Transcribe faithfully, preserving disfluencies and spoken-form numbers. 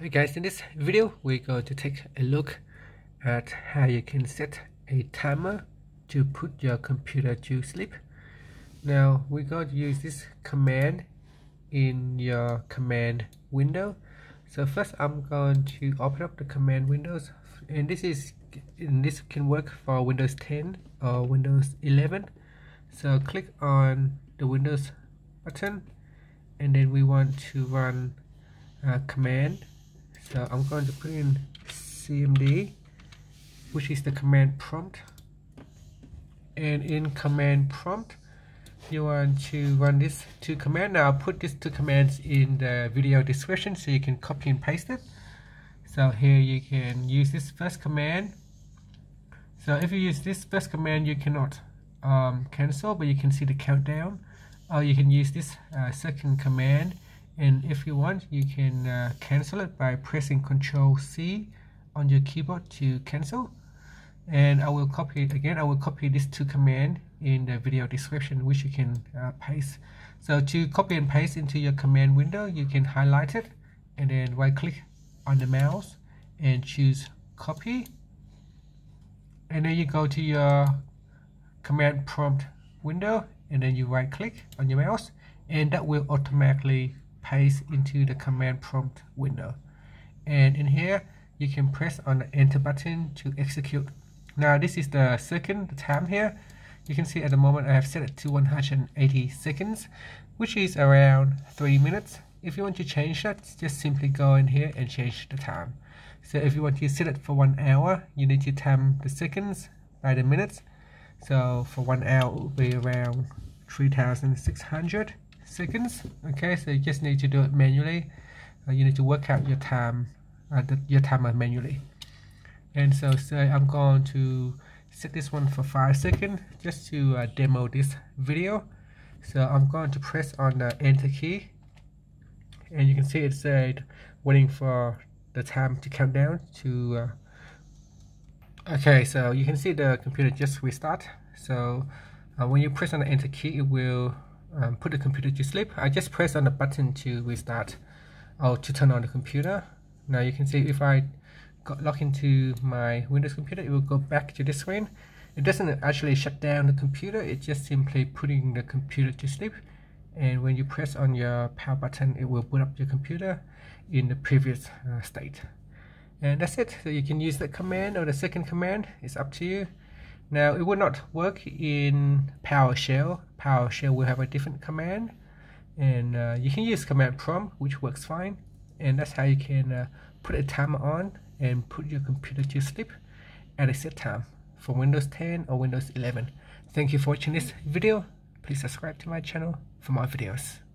Hey guys, in this video we're going to take a look at how you can set a timer to put your computer to sleep. Now we're going to use this command in your command window. So first I'm going to open up the command windows, and this is and this can work for Windows ten or Windows eleven. So click on the Windows button, and then we want to run a command. So I'm going to put in C M D, which is the command prompt, and in command prompt you want to run this two command. Now I'll put these two commands in the video description so you can copy and paste it. So here you can use this first command. So if you use this first command, you cannot um, cancel, but you can see the countdown, or you can use this uh, second command, and if you want you can uh, cancel it by pressing Control C on your keyboard to cancel. And I will copy it again I will copy these two commands in the video description, which you can uh, paste. So to copy and paste into your command window, you can highlight it and then right click on the mouse and choose copy, and then you go to your command prompt window and then you right click on your mouse, and that will automatically paste into the command prompt window. And in here you can press on the enter button to execute. Now this is the second time here. You can see at the moment I have set it to one hundred eighty seconds, which is around three minutes. If you want to change that, just simply go in here and change the time. So if you want to set it for one hour, you need to time the seconds by the minutes. So for one hour it will be around three thousand six hundred seconds. Okay, so you just need to do it manually. Uh, you need to work out your time uh, the, your timer manually. And so say I'm going to set this one for five seconds just to uh, demo this video. So I'm going to press on the enter key, and you can see it said waiting for the time to count down to uh... okay, so you can see the computer just restart. So uh, when you press on the enter key, it will um, put the computer to sleep. I just press on the button to restart or to turn on the computer. Now you can see if I log into my Windows computer, it will go back to this screen. It doesn't actually shut down the computer, it's just simply putting the computer to sleep. And when you press on your power button, it will boot up your computer in the previous uh, state. And that's it. So you can use the command or the second command, it's up to you. Now it will not work in PowerShell. PowerShell will have a different command, and uh, you can use command prompt, which works fine. And that's how you can uh, put a timer on and put your computer to sleep at a set time for Windows ten or Windows eleven. Thank you for watching this video. Please subscribe to my channel for more videos.